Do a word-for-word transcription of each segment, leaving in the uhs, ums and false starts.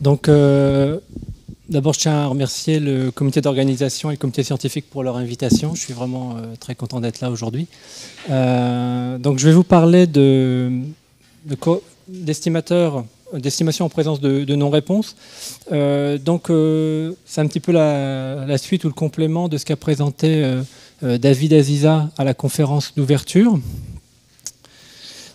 Donc, euh, d'abord, je tiens à remercier le comité d'organisation et le comité scientifique pour leur invitation. Je suis vraiment euh, très content d'être là aujourd'hui. Euh, donc, je vais vous parler de, de d'estimateurs, d'estimation en présence de, de non-réponses. Euh, donc, euh, c'est un petit peu la, la suite ou le complément de ce qu'a présenté euh, euh, David Haziza à la conférence d'ouverture.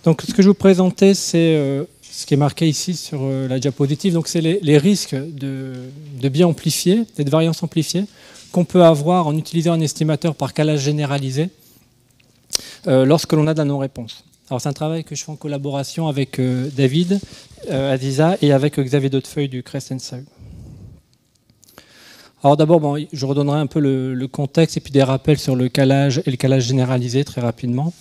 Donc, ce que je vous présentais, c'est euh, ce qui est marqué ici sur euh, la diapositive. Donc, c'est les, les risques de, de biais amplifiés et de variance amplifiée qu'on peut avoir en utilisant un estimateur par calage généralisé euh, lorsque l'on a de la non-réponse. Alors, c'est un travail que je fais en collaboration avec euh, David euh, Haziza et avec euh, Xavier Dautefeuille du C R E S N S A U. Alors d'abord, bon, je redonnerai un peu le, le contexte et puis des rappels sur le calage et le calage généralisé très rapidement.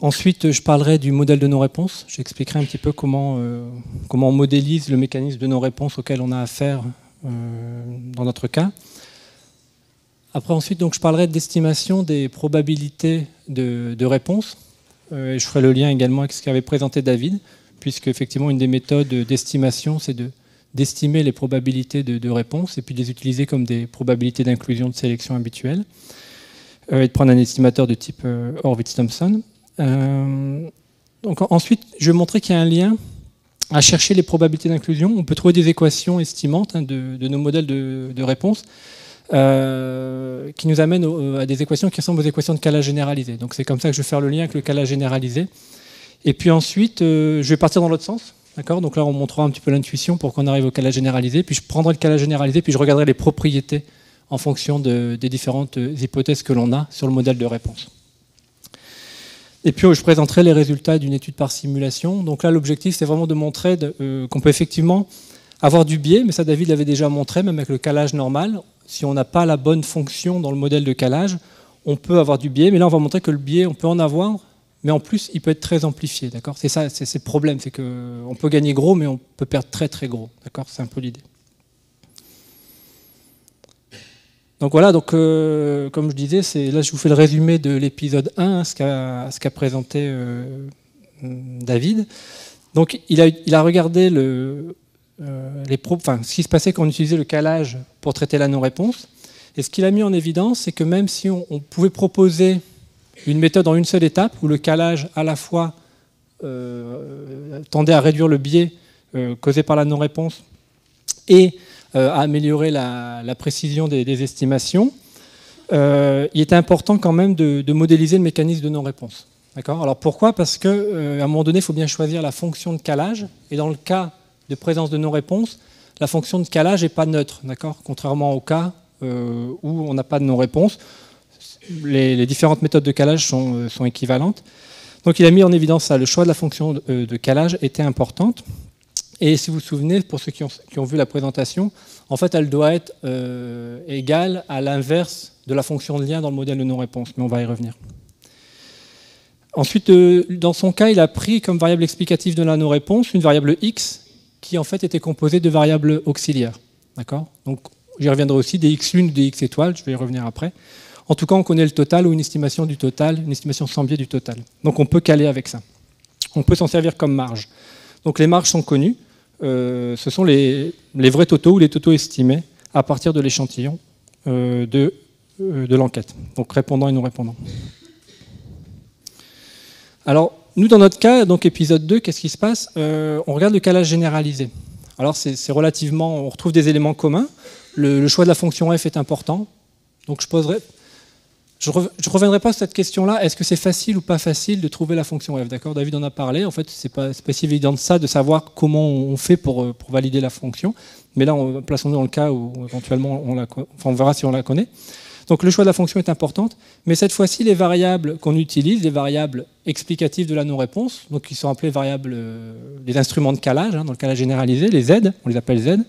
Ensuite, je parlerai du modèle de non-réponse. J'expliquerai un petit peu comment, euh, comment on modélise le mécanisme de non-réponse auquel on a affaire euh, dans notre cas. Après, ensuite, donc, je parlerai d'estimation des probabilités de, de réponse. Et je ferai le lien également avec ce qu'avait présenté David, puisque effectivement une des méthodes d'estimation, c'est de, d'estimer les probabilités de, de réponse et puis de les utiliser comme des probabilités d'inclusion de sélection habituelles, euh, et de prendre un estimateur de type euh, Horvitz-Thompson. Euh, donc ensuite, je vais montrer qu'il y a un lien à chercher les probabilités d'inclusion. On peut trouver des équations estimantes hein, de, de nos modèles de, de réponse. Euh, qui nous amène au, à des équations qui ressemblent aux équations de calage généralisé. Donc c'est comme ça que je vais faire le lien avec le calage généralisé. Et puis ensuite, euh, je vais partir dans l'autre sens. D'accord ? Donc là, on montrera un petit peu l'intuition pour qu'on arrive au calage généralisé. Puis je prendrai le calage généralisé, puis je regarderai les propriétés en fonction de, des différentes hypothèses que l'on a sur le modèle de réponse. Et puis je présenterai les résultats d'une étude par simulation. Donc là, l'objectif, c'est vraiment de montrer de, euh, qu'on peut effectivement avoir du biais, mais ça, David l'avait déjà montré, même avec le calage normal. Si on n'a pas la bonne fonction dans le modèle de calage, on peut avoir du biais, mais là on va montrer que le biais, on peut en avoir, mais en plus il peut être très amplifié. C'est ça, c'est le problème, c'est qu'on peut gagner gros, mais on peut perdre très très gros. C'est un peu l'idée. Donc voilà, donc, euh, comme je disais, là je vous fais le résumé de l'épisode un, hein, ce qu'a ce qu'a présenté euh, David. Donc il a, il a regardé le... Euh, les pro enfin, ce qui se passait quand on utilisait le calage pour traiter la non-réponse. Et ce qu'il a mis en évidence, c'est que même si on, on pouvait proposer une méthode en une seule étape, où le calage à la fois euh, tendait à réduire le biais euh, causé par la non-réponse et euh, à améliorer la, la précision des, des estimations, euh, il était important quand même de, de modéliser le mécanisme de non-réponse. Alors pourquoi? Parce qu'à euh, un moment donné, il faut bien choisir la fonction de calage, et dans le cas de présence de non-réponse, la fonction de calage n'est pas neutre, contrairement au cas euh, où on n'a pas de non-réponse. Les, les différentes méthodes de calage sont, euh, sont équivalentes. Donc il a mis en évidence ça, le choix de la fonction de, euh, de calage était importante. Et si vous vous souvenez, pour ceux qui ont, qui ont vu la présentation, en fait elle doit être euh, égale à l'inverse de la fonction de lien dans le modèle de non-réponse, mais on va y revenir. Ensuite, euh, dans son cas, il a pris comme variable explicative de la non-réponse une variable x, qui en fait était composé de variables auxiliaires. D'accord ? Donc j'y reviendrai aussi, des x un, des x étoiles, je vais y revenir après. En tout cas, on connaît le total ou une estimation du total, une estimation sans biais du total. Donc on peut caler avec ça. On peut s'en servir comme marge. Donc les marges sont connues, euh, ce sont les, les vrais totaux ou les totaux estimés à partir de l'échantillon euh, de, euh, de l'enquête, donc répondant et non répondant. Alors, nous, dans notre cas, donc épisode deux, qu'est-ce qui se passe? euh, On regarde le calage généralisé. Alors, c'est relativement... On retrouve des éléments communs. Le, le choix de la fonction f est important. Donc, je poserai... Je ne reviendrai pas sur cette question-là. Est-ce que c'est facile ou pas facile de trouver la fonction f? D'accord, David en a parlé. En fait, ce n'est pas, pas si évident de ça, de savoir comment on fait pour, pour valider la fonction. Mais là, plaçons-nous dans le cas où, éventuellement, on, la, enfin, on verra si on la connaît. Donc le choix de la fonction est important, mais cette fois-ci, les variables qu'on utilise, les variables explicatives de la non-réponse, donc qui sont appelées variables, euh, les instruments de calage, hein, dans le calage généralisé, les Z, on les appelle Z,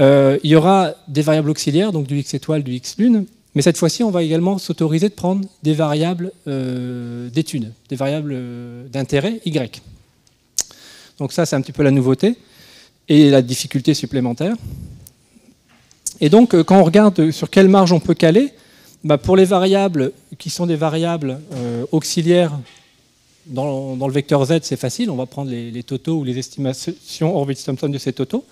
euh, il y aura des variables auxiliaires, donc du X étoile, du X lune, mais cette fois-ci, on va également s'autoriser de prendre des variables euh, d'étude, des variables euh, d'intérêt Y. Donc ça, c'est un petit peu la nouveauté et la difficulté supplémentaire. Et donc, quand on regarde sur quelle marge on peut caler, bah pour les variables qui sont des variables euh, auxiliaires dans, dans le vecteur Z, c'est facile, on va prendre les, les totaux ou les estimations Horvitz-Thompson de ces totaux.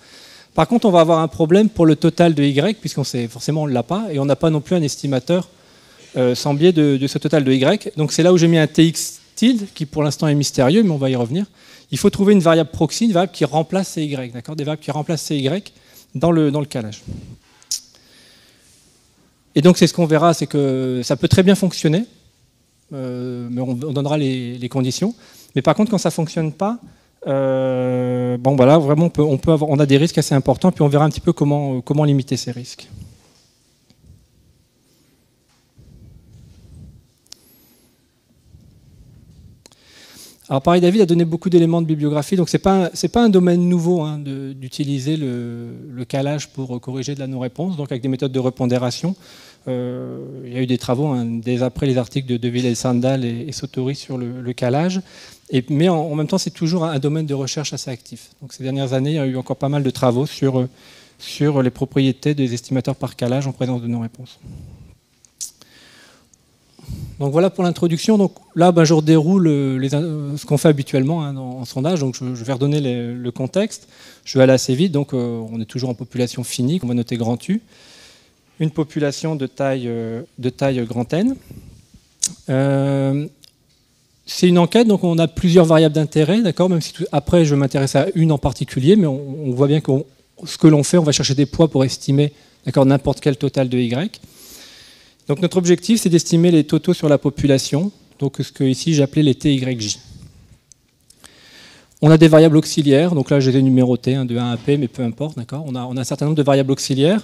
Par contre, on va avoir un problème pour le total de Y, puisqu'on sait forcément on ne l'a pas, et on n'a pas non plus un estimateur euh, sans biais de, de ce total de Y. Donc c'est là où j'ai mis un T X tilde, qui pour l'instant est mystérieux, mais on va y revenir. Il faut trouver une variable proxy, une variable qui remplace ces Y, d'accord, des variables qui remplacent ces Y dans le, dans le calage. Et donc c'est ce qu'on verra, c'est que ça peut très bien fonctionner, euh, mais on, on donnera les, les conditions. Mais par contre, quand ça ne fonctionne pas, Euh, bon voilà, vraiment on peut, on peut avoir, on a des risques assez importants, puis on verra un petit peu comment, comment limiter ces risques. Alors pareil, David a donné beaucoup d'éléments de bibliographie, donc c'est pas, c'est pas un domaine nouveau hein, d'utiliser le, le calage pour corriger de la non-réponse, donc avec des méthodes de repondération. Euh, il y a eu des travaux hein, dès après les articles de Deville et Sandal et, et Sautory sur le, le calage. Et, mais en, en même temps, c'est toujours un, un domaine de recherche assez actif. Donc, ces dernières années, il y a eu encore pas mal de travaux sur, sur les propriétés des estimateurs par calage en présence de non-réponses. Donc voilà pour l'introduction. Donc là, ben, je redéroule les, ce qu'on fait habituellement hein, en, en sondage. Donc je, je vais redonner les, le contexte. Je vais aller assez vite. Donc euh, on est toujours en population finie, qu'on va noter grand U. Une population de taille, de taille grand N. Euh, C'est une enquête, donc on a plusieurs variables d'intérêt, d'accord. Même si tout, après je m'intéresse à une en particulier, mais on, on voit bien que on, ce que l'on fait, on va chercher des poids pour estimer, d'accord, n'importe quel total de Y. Donc notre objectif, c'est d'estimer les totaux sur la population, donc ce que ici j'appelais les T Y J. On a des variables auxiliaires, donc là je les ai numérotées hein, de un à P, mais peu importe, d'accord. On a, on a un certain nombre de variables auxiliaires.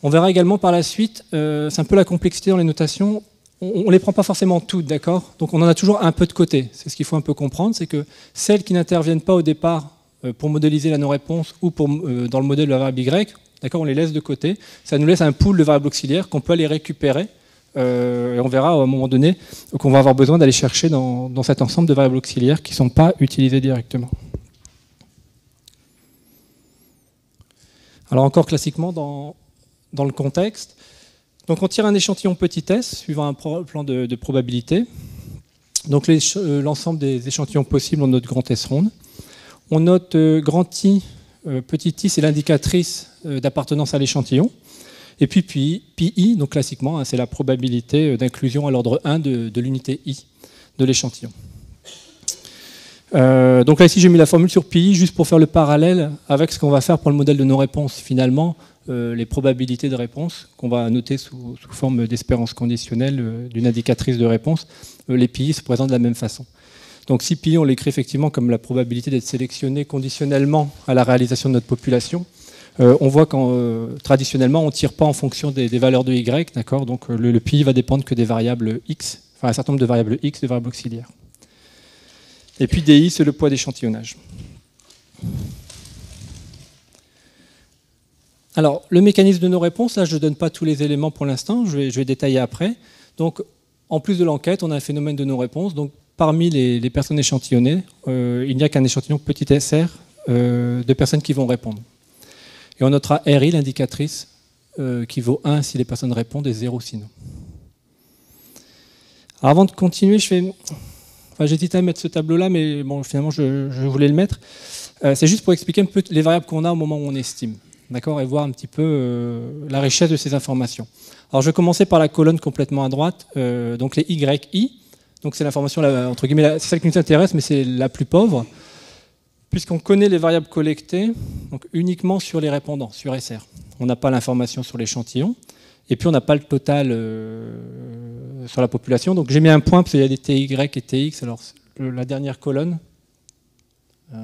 On verra également par la suite, euh, c'est un peu la complexité dans les notations. On ne les prend pas forcément toutes, d'accord? Donc on en a toujours un peu de côté. C'est ce qu'il faut un peu comprendre, c'est que celles qui n'interviennent pas au départ pour modéliser la non-réponse ou pour, euh, dans le modèle de la variable Y, d'accord, on les laisse de côté. Ça nous laisse un pool de variables auxiliaires qu'on peut aller récupérer. Euh, et on verra à un moment donné qu'on va avoir besoin d'aller chercher dans, dans cet ensemble de variables auxiliaires qui ne sont pas utilisées directement. Alors encore classiquement dans, dans le contexte. Donc on tire un échantillon petit s suivant un plan de, de probabilité. Donc l'ensemble des échantillons possibles, on note grand S ronde. On note euh, grand I, euh, petit i, c'est l'indicatrice euh, d'appartenance à l'échantillon. Et puis pi, pi i, donc classiquement, hein, c'est la probabilité d'inclusion à l'ordre un de, de l'unité i de l'échantillon. Euh, donc là ici j'ai mis la formule sur pi i juste pour faire le parallèle avec ce qu'on va faire pour le modèle de nos réponses finalement. Euh, les probabilités de réponse qu'on va noter sous, sous forme d'espérance conditionnelle euh, d'une indicatrice de réponse, euh, les pi se présentent de la même façon. Donc si pi, on l'écrit effectivement comme la probabilité d'être sélectionné conditionnellement à la réalisation de notre population, euh, on voit qu'en euh, traditionnellement, on ne tire pas en fonction des, des valeurs de y, d'accord, donc le, le pi va dépendre que des variables x, enfin un certain nombre de variables x, de variables auxiliaires. Et puis di, c'est le poids d'échantillonnage. Alors, le mécanisme de nos réponses, là je ne donne pas tous les éléments pour l'instant, je vais, je vais détailler après. Donc, en plus de l'enquête, on a un phénomène de nos réponses. Donc, parmi les, les personnes échantillonnées, euh, il n'y a qu'un échantillon petit S R euh, de personnes qui vont répondre. Et on notera R I, l'indicatrice, euh, qui vaut un si les personnes répondent et zéro sinon. Alors, avant de continuer, je fais... Enfin, j'hésitais à mettre ce tableau-là, mais bon, finalement je, je voulais le mettre. Euh, C'est juste pour expliquer un peu les variables qu'on a au moment où on estime. D'accord, et voir un petit peu euh, la richesse de ces informations. Alors je vais commencer par la colonne complètement à droite, euh, donc les Y I, donc c'est l'information, entre guillemets, c'est celle qui nous intéresse, mais c'est la plus pauvre, puisqu'on connaît les variables collectées donc uniquement sur les répondants, sur S R. On n'a pas l'information sur l'échantillon, et puis on n'a pas le total euh, sur la population, donc j'ai mis un point, parce qu'il y a des T Y et T X, alors la dernière colonne, euh,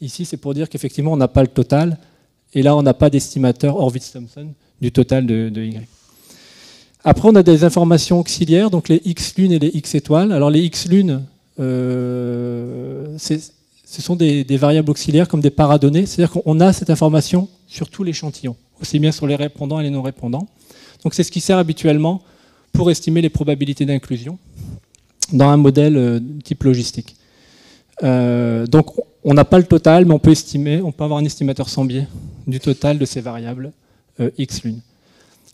ici c'est pour dire qu'effectivement on n'a pas le total. Et là, on n'a pas d'estimateur Horvitz-Thompson du total de, de Y. Après, on a des informations auxiliaires, donc les X lunes et les X étoiles. Alors, les X lunes, euh, ce sont des, des variables auxiliaires comme des paradonnées. C'est-à-dire qu'on a cette information sur tout l'échantillon, aussi bien sur les répondants et les non-répondants. Donc, c'est ce qui sert habituellement pour estimer les probabilités d'inclusion dans un modèle euh, type logistique. Euh, donc, on n'a pas le total, mais on peut estimer, on peut avoir un estimateur sans biais du total de ces variables euh, X lune.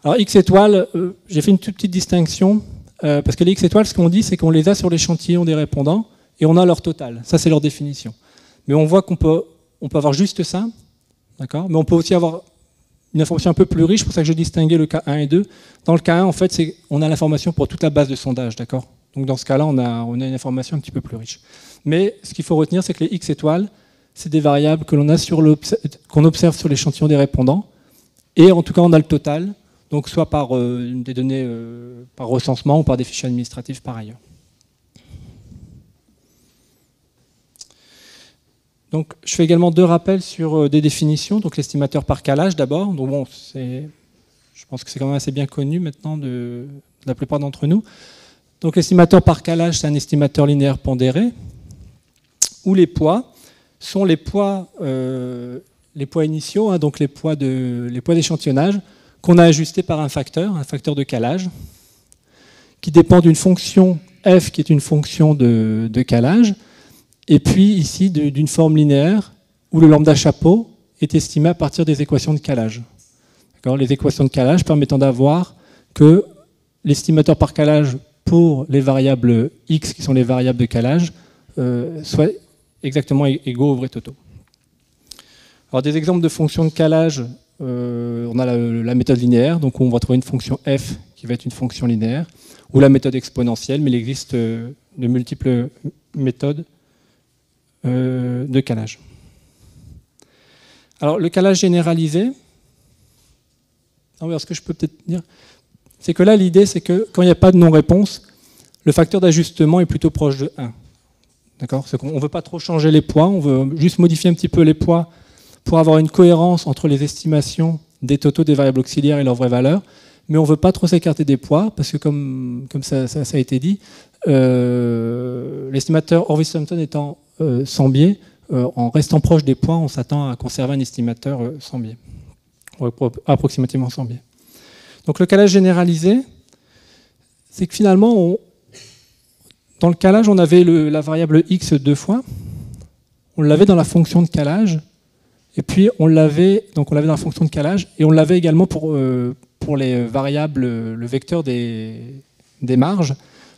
Alors X étoiles, euh, j'ai fait une toute petite distinction, euh, parce que les X étoiles, ce qu'on dit, c'est qu'on les a sur l'échantillon des répondants, et on a leur total, ça c'est leur définition. Mais on voit qu'on peut, on peut avoir juste ça, D'accord ? Mais on peut aussi avoir une information un peu plus riche, c'est pour ça que je distinguais le cas un et deux. Dans le cas un, en fait, on a l'information pour toute la base de sondage, d'accord ? Donc dans ce cas-là, on a, on a une information un petit peu plus riche. Mais ce qu'il faut retenir, c'est que les X étoiles, c'est des variables que l'on a sur qu'on observe sur l'échantillon des répondants, et en tout cas, on a le total, donc soit par euh, des données euh, par recensement ou par des fichiers administratifs par ailleurs. Donc, je fais également deux rappels sur euh, des définitions, donc l'estimateur par calage d'abord. Donc bon, je pense que c'est quand même assez bien connu maintenant de, de la plupart d'entre nous. Donc l'estimateur par calage, c'est un estimateur linéaire pondéré, où les poids sont les poids, euh, les poids initiaux, hein, donc les poids de, les poids d'échantillonnage, qu'on a ajustés par un facteur, un facteur de calage, qui dépend d'une fonction f, qui est une fonction de, de calage, et puis ici d'une forme linéaire où le lambda chapeau est estimé à partir des équations de calage. Les équations de calage permettant d'avoir que l'estimateur par calage pour les variables x, qui sont les variables de calage, euh, soit exactement égaux au vrai totaux. Alors des exemples de fonctions de calage, euh, on a la, la méthode linéaire, donc on va trouver une fonction f qui va être une fonction linéaire, ou la méthode exponentielle, mais il existe euh, de multiples méthodes Euh, de calage. Alors le calage généralisé, ah oui, alors ce que je peux peut-être dire, c'est que là l'idée c'est que quand il n'y a pas de non-réponse, le facteur d'ajustement est plutôt proche de un. D'accord ? C'est qu'on ne veut pas trop changer les poids, on veut juste modifier un petit peu les poids pour avoir une cohérence entre les estimations des totaux des variables auxiliaires et leurs vraies valeurs, mais on ne veut pas trop s'écarter des poids, parce que comme, comme ça, ça, ça a été dit, euh, l'estimateur Horvitz-Thompson étant Euh, sans biais, euh, en restant proche des poids, on s'attend à conserver un estimateur euh, sans biais, ou approximativement sans biais. Donc le calage généralisé, c'est que finalement, on, dans le calage, on avait le, la variable x deux fois, on l'avait dans la fonction de calage, et puis on l'avait donc on l'avait dans la fonction de calage, et on l'avait également pour, euh, pour les variables, le vecteur des, des marges.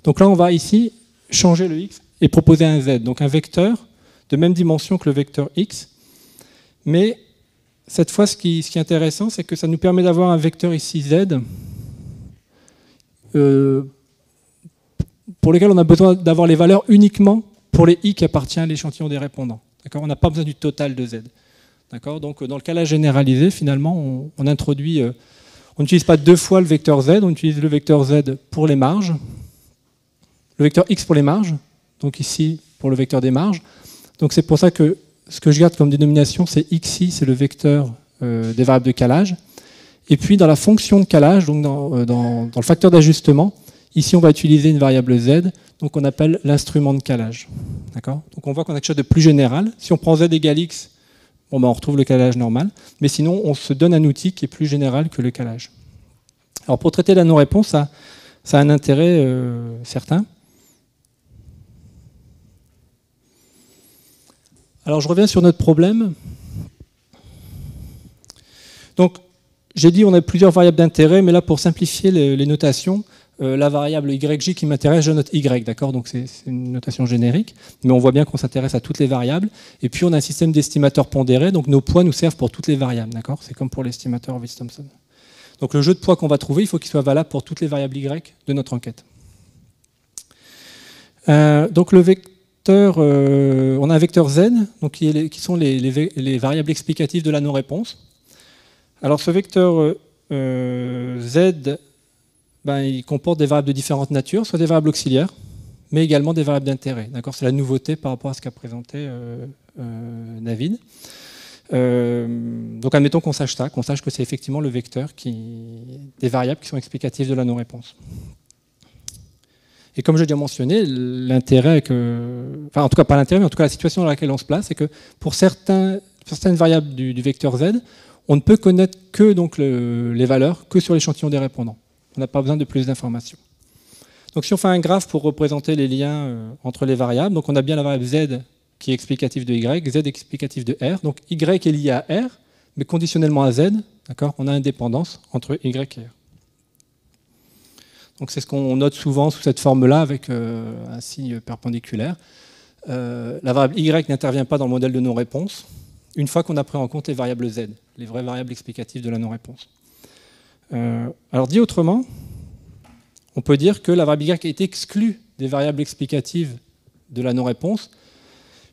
Donc là, on va ici changer le x et proposer un z, donc un vecteur de même dimension que le vecteur x. Mais cette fois, ce qui, ce qui est intéressant, c'est que ça nous permet d'avoir un vecteur ici z, euh, pour lequel on a besoin d'avoir les valeurs uniquement pour les i qui appartiennent à l'échantillon des répondants. On n'a pas besoin du total de z. Donc dans le calage généralisé, finalement, on, on introduit, euh, on n'utilise pas deux fois le vecteur z, on utilise le vecteur z pour les marges, le vecteur x pour les marges, donc ici pour le vecteur des marges. Donc c'est pour ça que ce que je garde comme dénomination, c'est xi, c'est le vecteur euh, des variables de calage. Et puis dans la fonction de calage, donc dans, euh, dans, dans le facteur d'ajustement, ici on va utiliser une variable z, donc on appelle l'instrument de calage. D'accord ? Donc on voit qu'on a quelque chose de plus général. Si on prend z égale x, bon, ben on retrouve le calage normal, mais sinon on se donne un outil qui est plus général que le calage. Alors pour traiter la non-réponse, ça, ça a un intérêt euh, certain. Alors je reviens sur notre problème. Donc j'ai dit on a plusieurs variables d'intérêt, mais là pour simplifier les, les notations, euh, la variable yj qui m'intéresse, je note y, d'accord ? Donc c'est une notation générique, mais on voit bien qu'on s'intéresse à toutes les variables. Et puis on a un système d'estimateurs pondérés, donc nos poids nous servent pour toutes les variables, d'accord ? C'est comme pour l'estimateur Horvitz-Thompson. Donc le jeu de poids qu'on va trouver, il faut qu'il soit valable pour toutes les variables y de notre enquête. Euh, donc le vecteur Euh, on a un vecteur z, donc qui, est les, qui sont les, les, les variables explicatives de la non-réponse. Alors ce vecteur euh, z, ben, il comporte des variables de différentes natures, soit des variables auxiliaires, mais également des variables d'intérêt. C'est la nouveauté par rapport à ce qu'a présenté euh, euh, David. Euh, donc admettons qu'on sache ça, qu'on sache que c'est effectivement le vecteur qui, des variables qui sont explicatives de la non-réponse. Et comme je l'ai déjà mentionné, l'intérêt que, enfin en tout cas pas l'intérêt, mais en tout cas la situation dans laquelle on se place, c'est que pour certains, certaines variables du, du vecteur z, on ne peut connaître que donc le, les valeurs que sur l'échantillon des répondants. On n'a pas besoin de plus d'informations. Donc si on fait un graphe pour représenter les liens euh, entre les variables, donc on a bien la variable z qui est explicative de y, z explicative de r, donc y est lié à r, mais conditionnellement à z, d'accord, on a indépendance entre y et r. Donc c'est ce qu'on note souvent sous cette forme-là avec euh, un signe perpendiculaire. Euh, la variable y n'intervient pas dans le modèle de non-réponse, une fois qu'on a pris en compte les variables Z, les vraies variables explicatives de la non-réponse. Euh, alors dit autrement, on peut dire que la variable Y est exclue des variables explicatives de la non-réponse.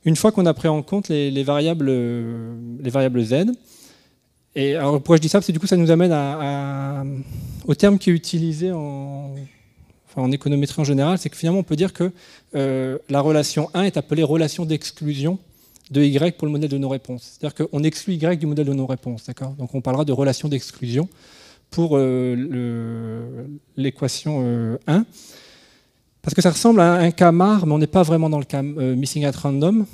Une fois qu'on a pris en compte les, les, variables, les variables Z, et alors pourquoi je dis ça, parce que du coup ça nous amène à, à, au terme qui est utilisé en, enfin, en économétrie en général, c'est que finalement on peut dire que euh, la relation un est appelée relation d'exclusion de Y pour le modèle de non-réponse. C'est-à-dire qu'on exclut Y du modèle de non-réponse, d'accord ? Donc on parlera de relation d'exclusion pour euh, l'équation euh, un. Parce que ça ressemble à un cas MAR, mais on n'est pas vraiment dans le cas euh, missing at random.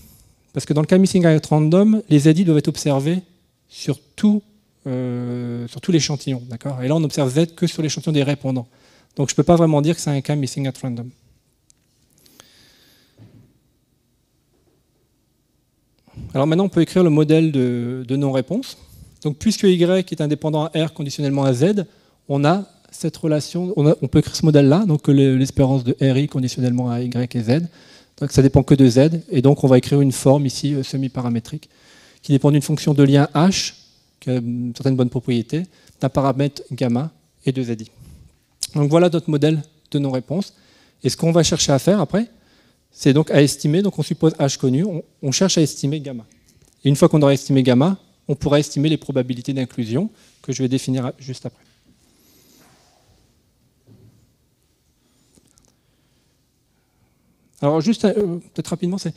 Parce que dans le cas missing at random, les Z I doivent être observés sur tout, euh, sur tout l'échantillon, d'accord ? Et là, on observe Z que sur l'échantillon des répondants. Donc je ne peux pas vraiment dire que c'est un cas missing at random. Alors maintenant, on peut écrire le modèle de, de non-réponse. Donc puisque Y est indépendant à R conditionnellement à Z, on a cette relation, on, a, on peut écrire ce modèle-là, donc l'espérance de R I conditionnellement à Y et Z. Donc ça dépend que de Z, et donc on va écrire une forme ici euh, semi-paramétrique qui dépend d'une fonction de lien H, qui a certaines bonnes propriétés, d'un paramètre gamma et de Z I. Donc voilà notre modèle de non-réponse. Et ce qu'on va chercher à faire après, c'est donc à estimer, donc on suppose H connu, on, on cherche à estimer gamma. Et une fois qu'on aura estimé gamma, on pourra estimer les probabilités d'inclusion que je vais définir juste après. Alors juste, euh, peut-être rapidement, c'est...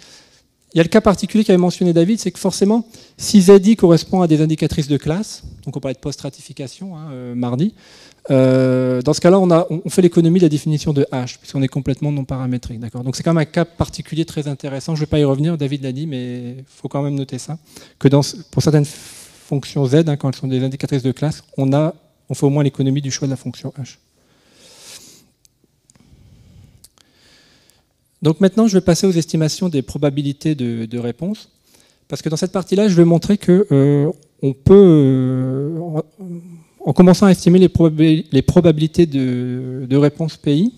il y a le cas particulier qu'avait mentionné David, c'est que forcément, si Z I correspond à des indicatrices de classe, donc on parlait de post-stratification hein, euh, mardi, euh, dans ce cas-là, on, on fait l'économie de la définition de H, puisqu'on est complètement non paramétrique. Donc c'est quand même un cas particulier très intéressant, je ne vais pas y revenir, David l'a dit, mais il faut quand même noter ça, que dans, pour certaines fonctions Z, hein, quand elles sont des indicatrices de classe, on, a, on fait au moins l'économie du choix de la fonction H. Donc maintenant, je vais passer aux estimations des probabilités de, de réponse, parce que dans cette partie-là, je vais montrer que euh, on peut, euh, en, en commençant à estimer les, probab les probabilités de, de réponse P I,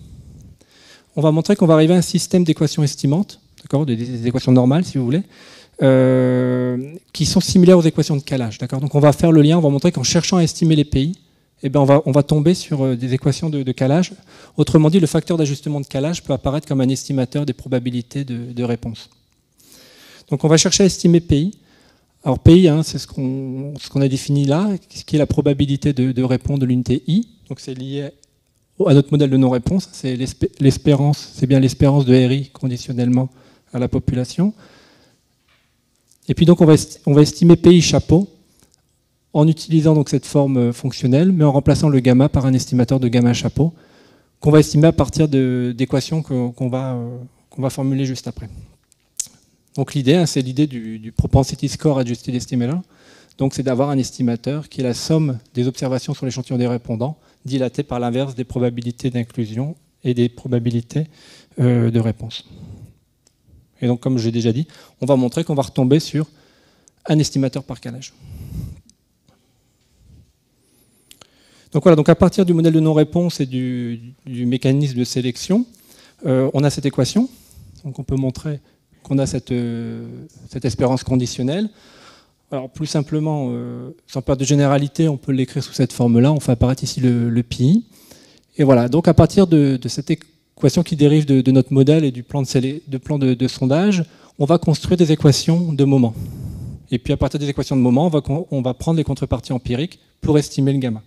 on va montrer qu'on va arriver à un système d'équations estimantes, d'accord, des, des équations normales, si vous voulez, euh, qui sont similaires aux équations de calage, d'accord. Donc on va faire le lien, on va montrer qu'en cherchant à estimer les P I, eh bien on, va, on va tomber sur des équations de, de calage. Autrement dit, le facteur d'ajustement de calage peut apparaître comme un estimateur des probabilités de, de réponse. Donc on va chercher à estimer P I. Alors P I, hein, c'est ce qu'on ce qu'on a défini là, ce qui est la probabilité de, de réponse de l'unité I. Donc c'est lié à notre modèle de non-réponse. C'est l'espérance, c'est bien l'espérance de R I conditionnellement à la population. Et puis donc on va, on va estimer P I chapeau, en utilisant donc cette forme fonctionnelle, mais en remplaçant le gamma par un estimateur de gamma chapeau, qu'on va estimer à partir d'équations qu'on va, euh, qu'on va formuler juste après. Donc l'idée, hein, c'est l'idée du, du propensity score adjusted estimator. Donc c'est d'avoir un estimateur qui est la somme des observations sur l'échantillon des répondants, dilatée par l'inverse des probabilités d'inclusion et des probabilités euh, de réponse. Et donc comme j'ai déjà dit, on va montrer qu'on va retomber sur un estimateur par calage. Donc voilà, donc à partir du modèle de non-réponse et du, du mécanisme de sélection, euh, on a cette équation. Donc on peut montrer qu'on a cette, euh, cette espérance conditionnelle. Alors plus simplement, euh, sans perdre de généralité, on peut l'écrire sous cette forme-là. On fait apparaître ici le, le pi. Et voilà, donc à partir de, de cette équation qui dérive de, de notre modèle et du plan, de, de, plan de, de sondage, on va construire des équations de moment. Et puis à partir des équations de moment, on va, on va prendre les contreparties empiriques pour estimer le gamma.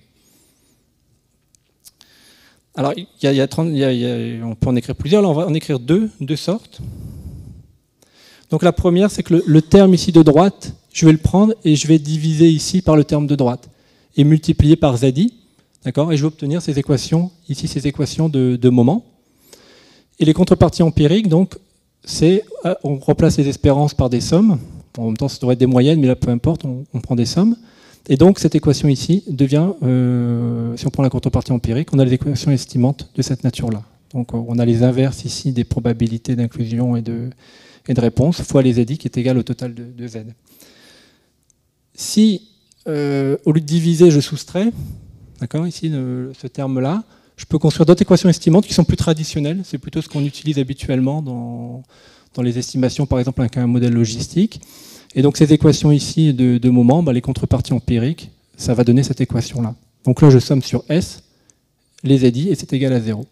Alors, il y a, il y a trente, il y a, il y a, on peut en écrire plusieurs, là on va en écrire deux, deux sortes. Donc la première, c'est que le, le terme ici de droite, je vais le prendre et je vais diviser ici par le terme de droite, et multiplier par Z I, d'accord, et je vais obtenir ces équations, ici ces équations de, de moment. Et les contreparties empiriques, donc, c'est, on remplace les espérances par des sommes, bon, en même temps ça devrait être des moyennes, mais là peu importe, on, on prend des sommes. Et donc cette équation ici devient, euh, si on prend la contrepartie empirique, on a les équations estimantes de cette nature-là. Donc on a les inverses ici des probabilités d'inclusion et de, et de réponse, fois les Z I qui est égal au total de, de Z. Si, euh, au lieu de diviser, je soustrais, d'accord, ici le, ce terme-là, je peux construire d'autres équations estimantes qui sont plus traditionnelles, c'est plutôt ce qu'on utilise habituellement dans, dans les estimations, par exemple avec un modèle logistique. Et donc ces équations ici de, de moment, bah, les contreparties empiriques, ça va donner cette équation-là. Donc là, je somme sur S, les ai dit, et c'est égal à zéro.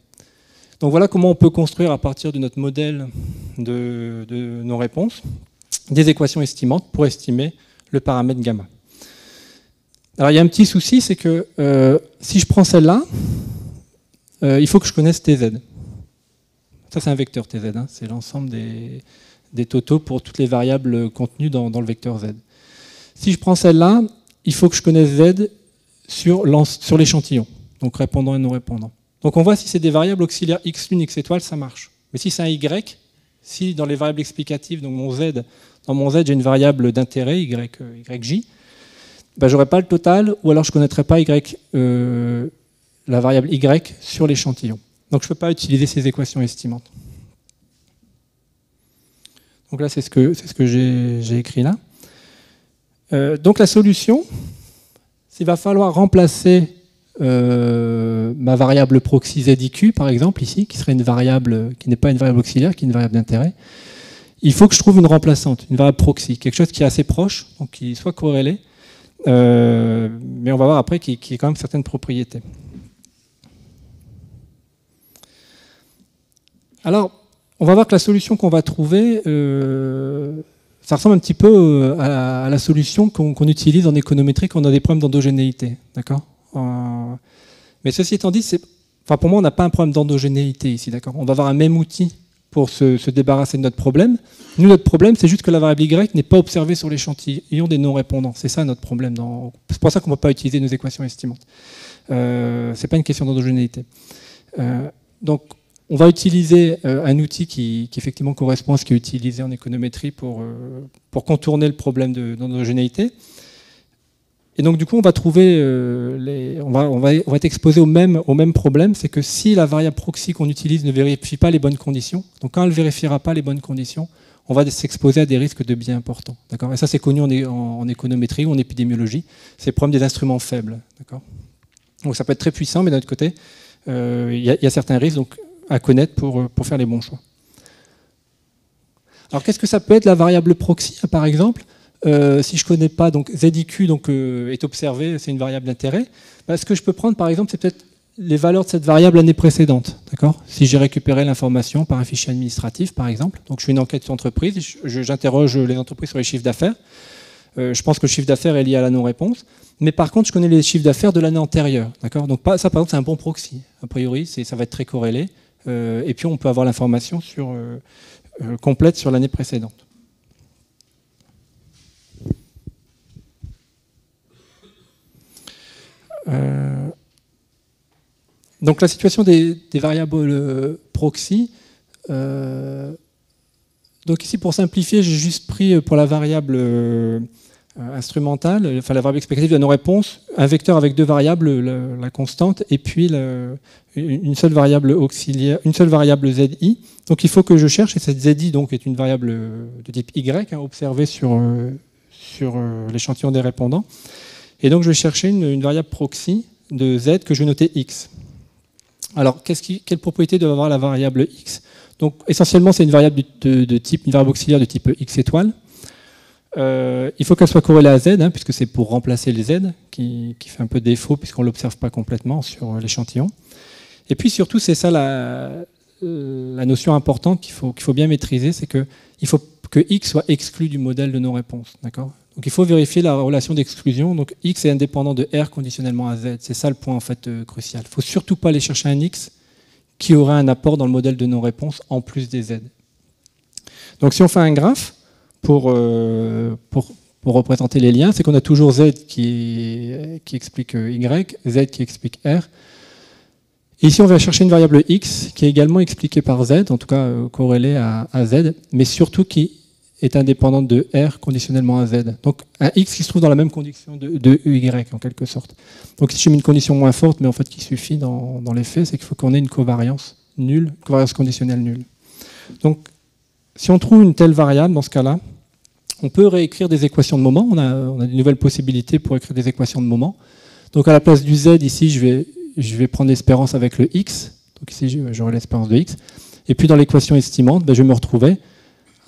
Donc voilà comment on peut construire à partir de notre modèle de, de nos réponses des équations estimantes pour estimer le paramètre gamma. Alors il y a un petit souci, c'est que euh, si je prends celle-là, euh, il faut que je connaisse T Z. Ça c'est un vecteur T Z, hein, c'est l'ensemble des, des totaux pour toutes les variables contenues dans, dans le vecteur Z. Si je prends celle-là, il faut que je connaisse Z sur l'échantillon, donc répondant et non répondant. Donc on voit si c'est des variables auxiliaires x un, x étoile, ça marche. Mais si c'est un y, si dans les variables explicatives, donc mon z, dans mon z j'ai une variable d'intérêt, y, yj, ben je n'aurai pas le total, ou alors je ne connaîtrai pas y, euh, la variable y sur l'échantillon. Donc je ne peux pas utiliser ces équations estimantes. Donc là c'est ce que, c'est ce que j'ai écrit là. Euh, donc la solution, c'est qu'il va falloir remplacer Euh, ma variable proxy Z I Q par exemple ici, qui serait une variable qui n'est pas une variable auxiliaire, qui est une variable d'intérêt. Il faut que je trouve une remplaçante, une variable proxy, quelque chose qui est assez proche, donc qui soit corrélé, euh, mais on va voir après qui, qui a quand même certaines propriétés. Alors on va voir que la solution qu'on va trouver, euh, ça ressemble un petit peu à la, à la solution qu'on qu'on utilise en économétrie quand on a des problèmes d'endogénéité, d'accord? Mais ceci étant dit, enfin pour moi on n'a pas un problème d'endogénéité ici, d'accord. On va avoir un même outil pour se, se débarrasser de notre problème. Nous, notre problème, c'est juste que la variable y n'est pas observée sur l'échantillon des non-répondants. C'est ça notre problème. Dans... C'est pour ça qu'on ne peut pas utiliser nos équations estimantes. Euh, c'est pas une question d'endogénéité. Euh, donc on va utiliser euh, un outil qui, qui effectivement correspond à ce qui est utilisé en économétrie pour, euh, pour contourner le problème d'endogénéité. Et donc du coup, on va trouver, euh, les, on, va, on, va, on va être exposé au même, au même problème, c'est que si la variable proxy qu'on utilise ne vérifie pas les bonnes conditions, donc quand elle ne vérifiera pas les bonnes conditions, on va s'exposer à des risques de biais importants. Et ça, c'est connu en, en, en économétrie ou en épidémiologie, c'est le problème des instruments faibles. Donc ça peut être très puissant, mais d'un autre côté, il euh, y, y a certains risques donc, à connaître pour, pour faire les bons choix. Alors qu'est-ce que ça peut être la variable proxy, par exemple? Euh, si je ne connais pas, donc Z I Q donc, euh, est observé, c'est une variable d'intérêt. Bah, ce que je peux prendre, par exemple, c'est peut-être les valeurs de cette variable l'année précédente. Si j'ai récupéré l'information par un fichier administratif, par exemple, donc je fais une enquête sur entreprise, j'interroge les entreprises sur les chiffres d'affaires. Euh, je pense que le chiffre d'affaires est lié à la non-réponse. Mais par contre, je connais les chiffres d'affaires de l'année antérieure. Donc ça, par exemple, c'est un bon proxy. A priori, ça va être très corrélé. Euh, et puis, on peut avoir l'information sur, euh, euh, complète sur l'année précédente. Euh, donc la situation des, des variables euh, proxy, euh, donc ici pour simplifier, j'ai juste pris pour la variable euh, instrumentale, enfin la variable expectative de nos réponses, un vecteur avec deux variables, la, la constante et puis la, une seule variable auxiliaire, une seule variable Z I. Donc il faut que je cherche, et cette Z I donc, est une variable de type Y, hein, observée sur, euh, sur euh, l'échantillon des répondants. Et donc je vais chercher une, une variable proxy de z que je vais noter x. Alors qu'est-ce qui, quelle propriété doit avoir la variable x? Donc essentiellement c'est une variable de, de type, une variable auxiliaire de type x étoile. Euh, il faut qu'elle soit corrélée à z, hein, puisque c'est pour remplacer le z qui, qui fait un peu défaut puisqu'on ne l'observe pas complètement sur l'échantillon. Et puis surtout c'est ça la, la notion importante qu'il faut, qu'il faut bien maîtriser, c'est que il faut que x soit exclu du modèle de nos réponses, d'accord? Donc il faut vérifier la relation d'exclusion. Donc x est indépendant de r conditionnellement à z. C'est ça le point en fait euh, crucial. Il ne faut surtout pas aller chercher un x qui aura un apport dans le modèle de non-réponse en plus des z. Donc si on fait un graphe pour, euh, pour, pour représenter les liens, c'est qu'on a toujours z qui, qui explique y, z qui explique r. Et ici on va chercher une variable x qui est également expliquée par z, en tout cas euh, corrélée à, à z, mais surtout qui est indépendante de R conditionnellement à Z. Donc un X qui se trouve dans la même condition de, de Y en quelque sorte. Donc si je mets une condition moins forte, mais en fait qui suffit dans, dans les faits, c'est qu'il faut qu'on ait une covariance nulle, covariance conditionnelle nulle. Donc si on trouve une telle variable dans ce cas-là, on peut réécrire des équations de moment. On a, on a de nouvelles possibilités pour écrire des équations de moment. Donc à la place du Z ici, je vais, je vais prendre l'espérance avec le X. Donc ici j'aurai l'espérance de X. Et puis dans l'équation estimante, ben, je vais me retrouver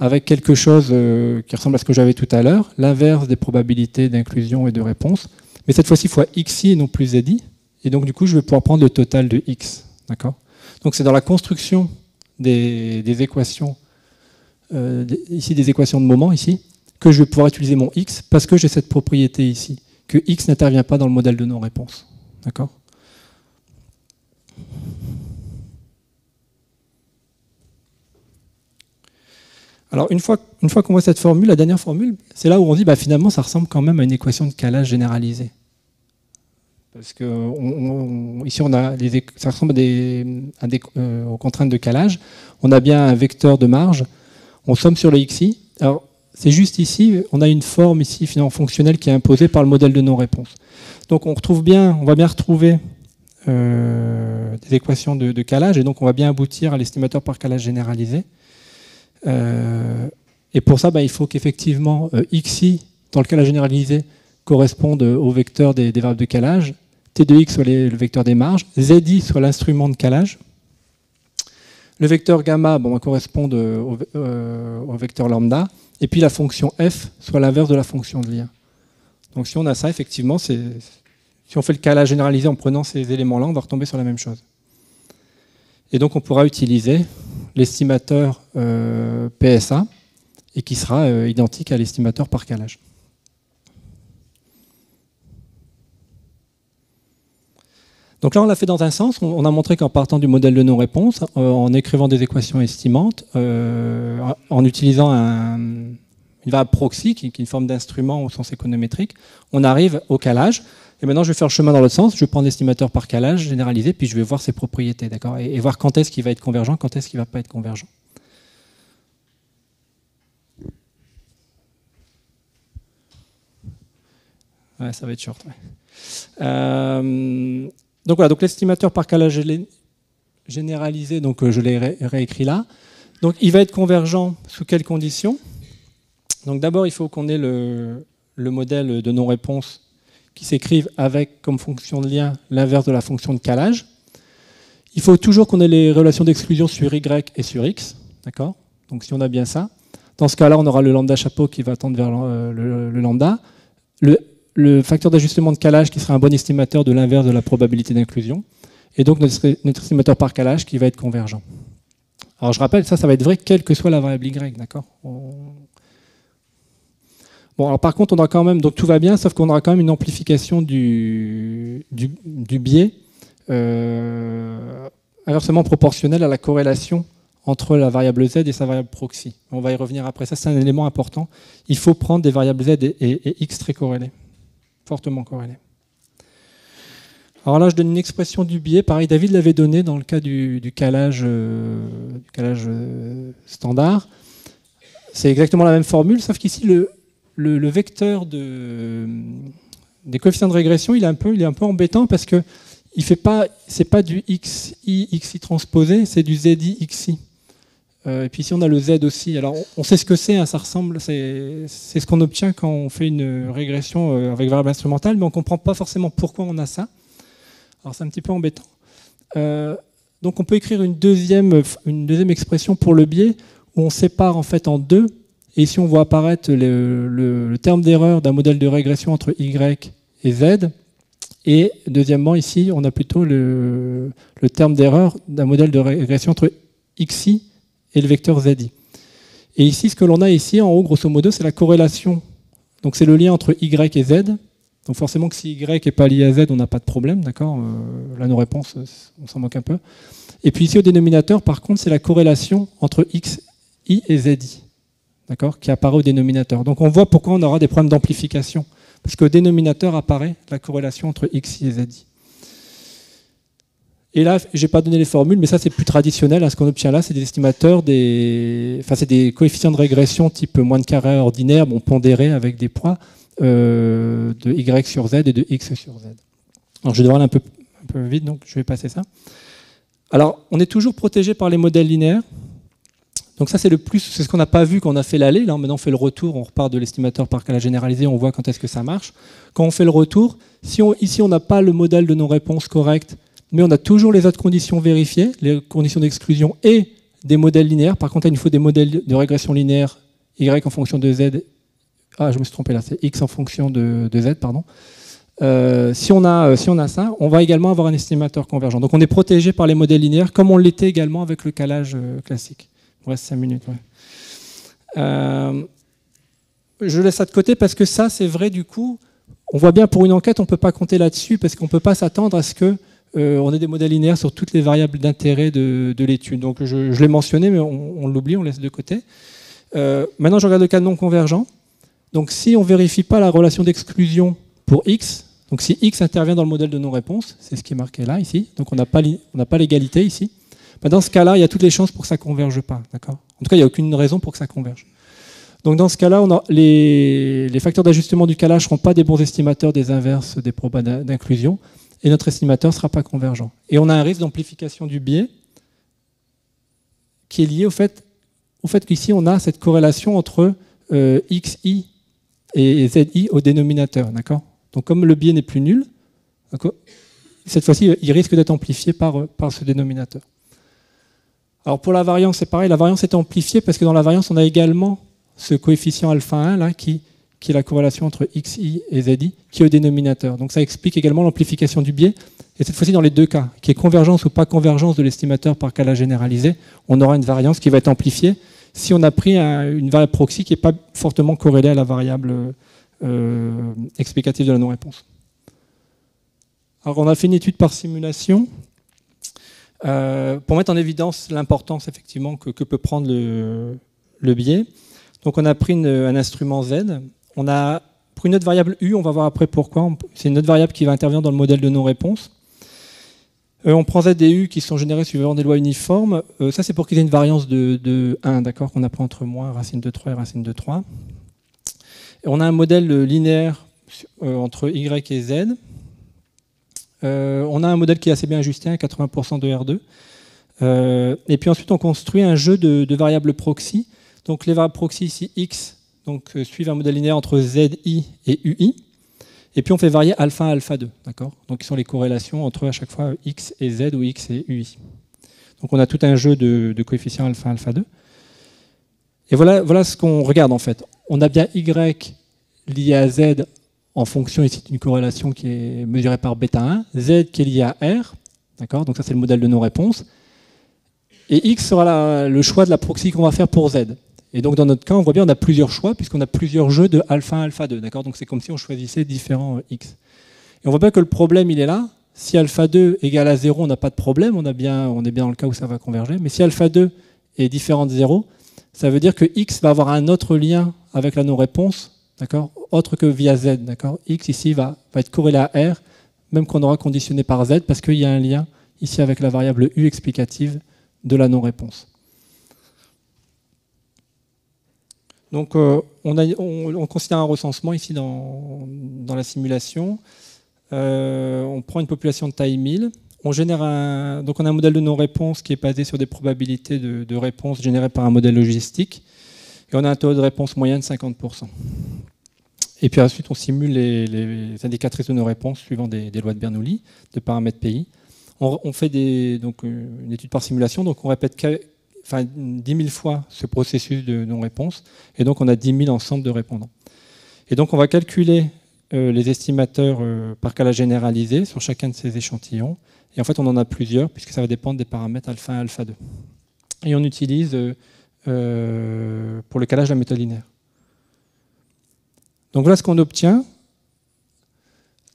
avec quelque chose euh, qui ressemble à ce que j'avais tout à l'heure, l'inverse des probabilités d'inclusion et de réponse, mais cette fois-ci fois xi et non plus zi, et donc du coup je vais pouvoir prendre le total de x. D'accord ? Donc c'est dans la construction des, des équations, euh, des, ici des équations de moment, ici, que je vais pouvoir utiliser mon x, parce que j'ai cette propriété ici, que x n'intervient pas dans le modèle de non-réponse. D'accord ? Alors une fois, une fois qu'on voit cette formule, la dernière formule, c'est là où on dit bah, finalement ça ressemble quand même à une équation de calage généralisée. Parce que on, on, ici on a les, ça ressemble à des, à des, euh, aux contraintes de calage. On a bien un vecteur de marge. On somme sur le xi. Alors c'est juste ici, on a une forme ici finalement fonctionnelle qui est imposée par le modèle de non-réponse. Donc on retrouve bien, on va bien retrouver euh, des équations de, de calage et donc on va bien aboutir à l'estimateur par calage généralisé. Euh, et pour ça, bah, il faut qu'effectivement euh, xi, dans le calage généralisé, corresponde au vecteur des, des variables de calage, t de x soit les, le vecteur des marges, zi soit l'instrument de calage, le vecteur gamma bon, corresponde au, euh, au vecteur lambda, et puis la fonction f soit l'inverse de la fonction de lien. Donc si on a ça, effectivement, c'est, si on fait le calage généralisé en prenant ces éléments-là, on va retomber sur la même chose. Et donc on pourra utiliser l'estimateur euh, P S A et qui sera euh, identique à l'estimateur par calage. Donc là on l'a fait dans un sens, on a montré qu'en partant du modèle de non-réponse, euh, en écrivant des équations estimantes, euh, en utilisant un, une variable proxy qui, qui est une forme d'instrument au sens économétrique, on arrive au calage. Et maintenant, je vais faire le chemin dans l'autre sens, je vais prendre l'estimateur par calage généralisé, puis je vais voir ses propriétés, d'accord, et, et voir quand est-ce qu'il va être convergent, quand est-ce qu'il ne va pas être convergent. Ouais, ça va être short. Ouais. Euh, donc voilà, donc l'estimateur par calage généralisé, donc euh, je l'ai ré réécrit là. Donc il va être convergent sous quelles conditions? Donc d'abord, il faut qu'on ait le, le modèle de non-réponse qui s'écrivent avec comme fonction de lien l'inverse de la fonction de calage. Il faut toujours qu'on ait les relations d'exclusion sur Y et sur X. D'accord ? Donc si on a bien ça, dans ce cas-là, on aura le lambda chapeau qui va tendre vers le, le, le lambda, le, le facteur d'ajustement de calage qui sera un bon estimateur de l'inverse de la probabilité d'inclusion, et donc notre, notre estimateur par calage qui va être convergent. Alors je rappelle, ça, ça va être vrai quelle que soit la variable Y. D'accord ? on... Bon, alors par contre, on aura quand même, donc tout va bien, sauf qu'on aura quand même une amplification du, du, du biais euh, inversement proportionnel à la corrélation entre la variable z et sa variable proxy. On va y revenir après, ça c'est un élément important. Il faut prendre des variables z et, et, et x très corrélées, fortement corrélées. Alors là, je donne une expression du biais. Pareil, David l'avait donné dans le cas du, du calage, euh, du calage euh, standard. C'est exactement la même formule, sauf qu'ici, le Le, le vecteur de, des coefficients de régression, il est un peu, il est un peu embêtant parce que il fait pas, c'est pas du xi, xi transposé, c'est du zi, xi. Euh, et puis ici on a le z aussi. Alors on, on sait ce que c'est, hein, ça ressemble, c'est ce qu'on obtient quand on fait une régression avec variable instrumentale, mais on comprend pas forcément pourquoi on a ça. Alors c'est un petit peu embêtant. Euh, donc on peut écrire une deuxième, une deuxième expression pour le biais où on sépare en fait en deux. Et ici, on voit apparaître le, le, le terme d'erreur d'un modèle de régression entre Y et Z. Et deuxièmement, ici, on a plutôt le, le terme d'erreur d'un modèle de régression entre Xi et le vecteur Zi. Et ici, ce que l'on a ici, en haut, grosso modo, c'est la corrélation. Donc, c'est le lien entre Y et Z. Donc, forcément, que si Y n'est pas lié à Z, on n'a pas de problème, d'accord ? Euh, là, nos réponses, on s'en moque un peu. Et puis ici, au dénominateur, par contre, c'est la corrélation entre Xi et Zi. Qui apparaît au dénominateur. Donc on voit pourquoi on aura des problèmes d'amplification. Parce qu'au dénominateur apparaît la corrélation entre xi et zi. Et là, je n'ai pas donné les formules, mais ça c'est plus traditionnel. Hein. Ce qu'on obtient là, c'est des estimateurs, des... Enfin, c'est des coefficients de régression type moins de carré ordinaire, bon, pondérés avec des poids euh, de y sur z et de x sur z. Alors je vais aller un peu, un peu vite, donc je vais passer ça. Alors, on est toujours protégé par les modèles linéaires. Donc ça c'est le plus, c'est ce qu'on n'a pas vu quand on a fait l'aller, là maintenant on fait le retour, on repart de l'estimateur par calage généralisé, on voit quand est-ce que ça marche. Quand on fait le retour, si on, ici on n'a pas le modèle de non-réponse correct, mais on a toujours les autres conditions vérifiées, les conditions d'exclusion et des modèles linéaires. Par contre, là, il nous faut des modèles de régression linéaire, y en fonction de z. Ah, je me suis trompé là, c'est x en fonction de, de z, pardon. Euh, si, on a, si on a ça, on va également avoir un estimateur convergent. Donc on est protégé par les modèles linéaires, comme on l'était également avec le calage classique. Il reste cinq minutes. Ouais. Euh, je laisse ça de côté parce que ça, c'est vrai du coup. On voit bien pour une enquête, on ne peut pas compter là-dessus parce qu'on ne peut pas s'attendre à ce que euh, on ait des modèles linéaires sur toutes les variables d'intérêt de, de l'étude. Donc je, je l'ai mentionné, mais on, on l'oublie, on laisse de côté. Euh, maintenant, je regarde le cas non convergent. Donc si on ne vérifie pas la relation d'exclusion pour x, donc si x intervient dans le modèle de non-réponse, c'est ce qui est marqué là, ici, donc on n'a pas, pas l'égalité ici, ben dans ce cas-là, il y a toutes les chances pour que ça ne converge pas. En tout cas, il n'y a aucune raison pour que ça converge. Donc dans ce cas-là, les, les facteurs d'ajustement du calage ne seront pas des bons estimateurs des inverses des probas d'inclusion, et notre estimateur ne sera pas convergent. Et on a un risque d'amplification du biais qui est lié au fait, au fait qu'ici, on a cette corrélation entre euh, xi et zi au dénominateur, d'accord? Donc comme le biais n'est plus nul, cette fois-ci, il risque d'être amplifié par, par ce dénominateur. Alors pour la variance, c'est pareil, la variance est amplifiée parce que dans la variance, on a également ce coefficient alpha un, là, qui, qui est la corrélation entre xi et zi, qui est au dénominateur. Donc ça explique également l'amplification du biais, et cette fois-ci dans les deux cas, qui est convergence ou pas convergence de l'estimateur par calage généralisé, on aura une variance qui va être amplifiée si on a pris un, une variable proxy qui n'est pas fortement corrélée à la variable Euh, explicatif de la non-réponse. Alors on a fait une étude par simulation euh, pour mettre en évidence l'importance effectivement que, que peut prendre le, le biais. Donc on a pris une, un instrument Z, on a pris une autre variable U, on va voir après pourquoi, c'est une autre variable qui va intervenir dans le modèle de non-réponse. Euh, on prend Z et U qui sont générés suivant des lois uniformes, euh, ça c'est pour qu'ils aient une variance de, de un, d'accord, qu'on apprend entre moins, racine de trois et racine de trois. On a un modèle linéaire entre Y et Z. Euh, on a un modèle qui est assez bien ajusté, à quatre-vingts pour cent de R deux. Euh, et puis ensuite, on construit un jeu de, de variables proxy. Donc les variables proxy ici, X, donc, euh, suivent un modèle linéaire entre Z I et U I. Et puis on fait varier alpha un, alpha deux. Donc qui sont les corrélations entre à chaque fois X et Z ou X et U I. Donc on a tout un jeu de, de coefficients alpha un, alpha deux. Et voilà, voilà ce qu'on regarde en fait. On a bien Y lié à Z en fonction ici d'une corrélation qui est mesurée par bêta un, Z qui est lié à R, d'accord, donc ça c'est le modèle de non-réponse, et X sera la, le choix de la proxy qu'on va faire pour Z. Et donc dans notre cas, on voit bien on a plusieurs choix puisqu'on a plusieurs jeux de alpha un, alpha deux, d'accord, donc c'est comme si on choisissait différents euh, X. Et on voit bien que le problème il est là, si alpha deux égale à zéro, on n'a pas de problème, on, a bien, on est bien dans le cas où ça va converger, mais si alpha deux est différent de zéro, ça veut dire que X va avoir un autre lien avec la non-réponse, d'accord, autre que via Z, d'accord. X ici va, va être corrélé à R, même qu'on aura conditionné par Z, parce qu'il y a un lien ici avec la variable U explicative de la non-réponse. Donc euh, on, a, on, on considère un recensement ici dans, dans la simulation. Euh, on prend une population de taille mille. On génère un, donc on a un modèle de non-réponse qui est basé sur des probabilités de, de réponse générées par un modèle logistique. Et on a un taux de réponse moyen de cinquante pour cent. Et puis ensuite, on simule les, les indicatrices de non-réponse suivant des, des lois de Bernoulli, de paramètres P I. On, on fait des, donc une étude par simulation, donc on répète enfin, dix mille fois ce processus de non-réponse. Et donc on a dix mille ensembles de répondants. Et donc on va calculer euh, les estimateurs euh, par calage généralisé sur chacun de ces échantillons. Et en fait, on en a plusieurs, puisque ça va dépendre des paramètres alpha un, alpha deux. Et on utilise, euh, euh, pour le calage, la méthode linéaire. Donc voilà ce qu'on obtient.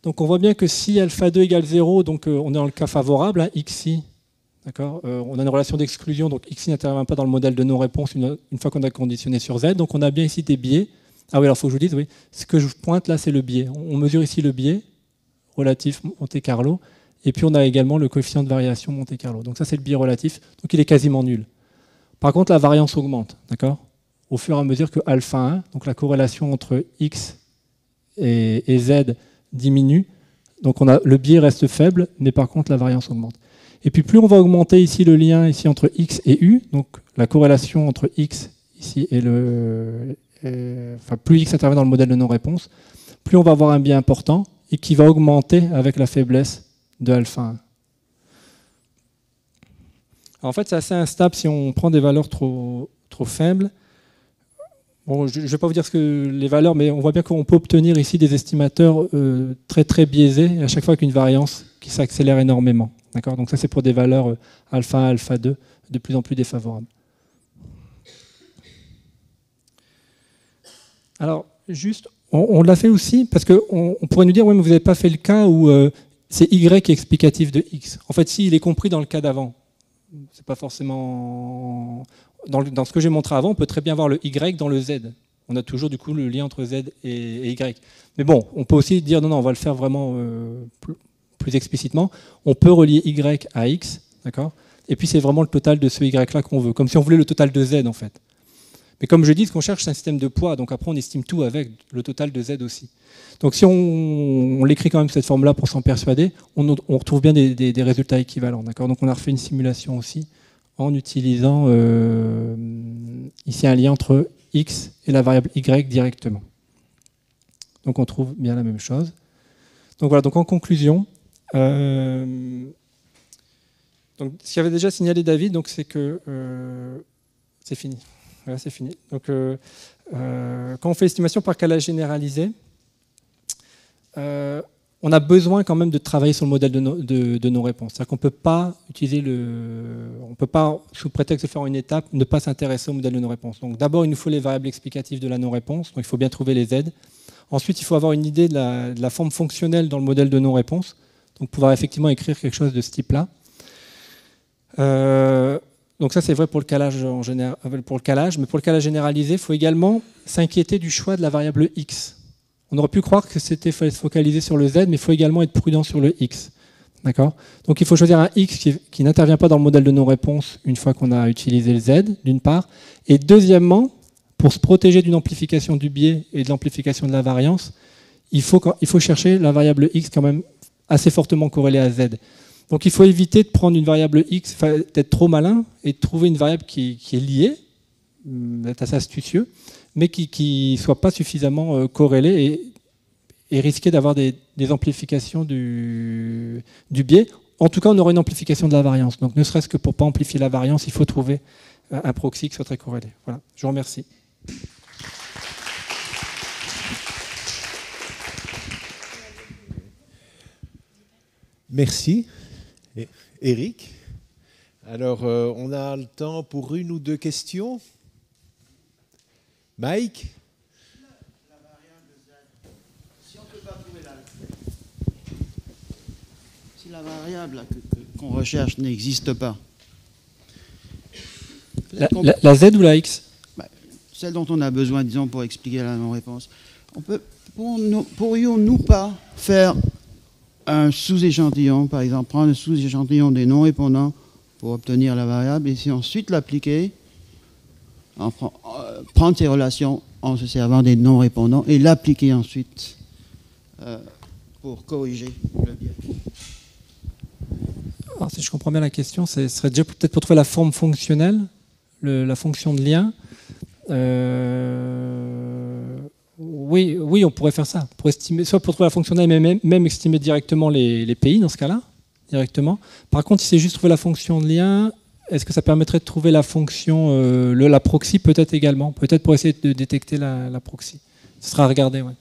Donc on voit bien que si alpha deux égale zéro, donc, euh, on est dans le cas favorable, hein, xi, d'accord, euh, on a une relation d'exclusion, donc xi n'intervient pas dans le modèle de non-réponse une, une fois qu'on a conditionné sur z, donc on a bien ici des biais. Ah oui, alors il faut que je vous dise, oui, ce que je pointe là, c'est le biais. On mesure ici le biais relatif Monte-Carlo, et puis on a également le coefficient de variation Monte-Carlo. Donc ça c'est le biais relatif, donc il est quasiment nul. Par contre la variance augmente, d'accord, au fur et à mesure que alpha un, donc la corrélation entre x et, et z diminue, donc on a, le biais reste faible, mais par contre la variance augmente. Et puis plus on va augmenter ici le lien ici entre x et u, donc la corrélation entre x ici et le... Et, enfin plus x intervient dans le modèle de non-réponse, plus on va avoir un biais important et qui va augmenter avec la faiblesse de alpha un. En fait, c'est assez instable si on prend des valeurs trop, trop faibles. Bon, je ne vais pas vous dire ce que les valeurs, mais on voit bien qu'on peut obtenir ici des estimateurs euh, très très biaisés, à chaque fois avec une variance qui s'accélère énormément. Donc ça, c'est pour des valeurs euh, alpha, alpha deux, de plus en plus défavorables. Alors, juste, on, on l'a fait aussi, parce qu'on on pourrait nous dire, oui, mais vous n'avez pas fait le cas où euh, c'est Y qui est explicatif de X. En fait, si, il est compris dans le cas d'avant. C'est pas forcément... Dans, le, dans ce que j'ai montré avant, on peut très bien voir le Y dans le Z. On a toujours du coup le lien entre Z et, et Y. Mais bon, on peut aussi dire, non, non, on va le faire vraiment euh, plus, plus explicitement. On peut relier Y à X, d'accord? Et puis c'est vraiment le total de ce Y-là qu'on veut, comme si on voulait le total de Z en fait. Mais comme je dis, ce qu'on cherche, c'est un système de poids, donc après on estime tout avec le total de Z aussi. Donc si on, on l'écrit quand même cette forme-là pour s'en persuader, on, on retrouve bien des, des, des résultats équivalents, d'accord? Donc on a refait une simulation aussi, en utilisant euh, ici un lien entre X et la variable Y directement. Donc on trouve bien la même chose. Donc voilà, donc en conclusion, euh, donc ce qu'avait déjà signalé David, donc c'est que euh, c'est fini. Voilà, c'est fini. Donc euh, euh, quand on fait l'estimation par calage généralisé, euh, on a besoin quand même de travailler sur le modèle de nos, de, de nos réponses. C'est-à-dire qu'on ne peut pas utiliser le, on peut pas, sous prétexte de faire une étape, ne pas s'intéresser au modèle de nos réponses. Donc d'abord, il nous faut les variables explicatives de la non-réponse, donc il faut bien trouver les Z. Ensuite, il faut avoir une idée de la, de la forme fonctionnelle dans le modèle de non-réponse, donc pouvoir effectivement écrire quelque chose de ce type-là. Euh, donc ça, c'est vrai pour le calage en général, pour le calage, mais pour le calage généralisé, il faut également s'inquiéter du choix de la variable X. On aurait pu croire que c'était fallait se focaliser sur le Z, mais il faut également être prudent sur le X. D'accord ? Donc il faut choisir un X qui, qui n'intervient pas dans le modèle de non-réponse une fois qu'on a utilisé le Z, d'une part. Et deuxièmement, pour se protéger d'une amplification du biais et de l'amplification de la variance, il faut, il faut chercher la variable X quand même assez fortement corrélée à Z. Donc il faut éviter de prendre une variable X, d'être trop malin et de trouver une variable qui, qui est liée, d'être assez astucieux, mais qui ne soit pas suffisamment euh, corrélé et, et risquer d'avoir des, des amplifications du, du biais. En tout cas, on aura une amplification de la variance. Donc ne serait-ce que pour ne pas amplifier la variance, il faut trouver euh, un proxy qui soit très corrélé. Voilà, je vous remercie. Merci. Et, Éric. Alors, euh, on a le temps pour une ou deux questions. Mike, la variable Z, si on ne peut pas trouver la... Si la variable qu'on recherche n'existe pas... La, la, la Z ou la X, bah, celle dont on a besoin, disons, pour expliquer la non-réponse. Pourrions-nous pas faire un sous-échantillon, par exemple, prendre un sous-échantillon des non-répondants pour obtenir la variable et si ensuite l'appliquer... En, euh, prendre ces relations en se servant des non-répondants et l'appliquer ensuite euh, pour corriger le biais. Alors, si je comprends bien la question, ce serait déjà peut-être pour trouver la forme fonctionnelle, le, la fonction de lien. Euh, oui, oui, on pourrait faire ça, pour estimer, soit pour trouver la fonctionnelle, mais même, même estimer directement les, les pays dans ce cas-là, directement. Par contre, si c'est juste trouver la fonction de lien, est-ce que ça permettrait de trouver la fonction, euh, le, la proxy peut-être également, peut-être pour essayer de détecter la, la proxy. Ce sera à regarder, ouais.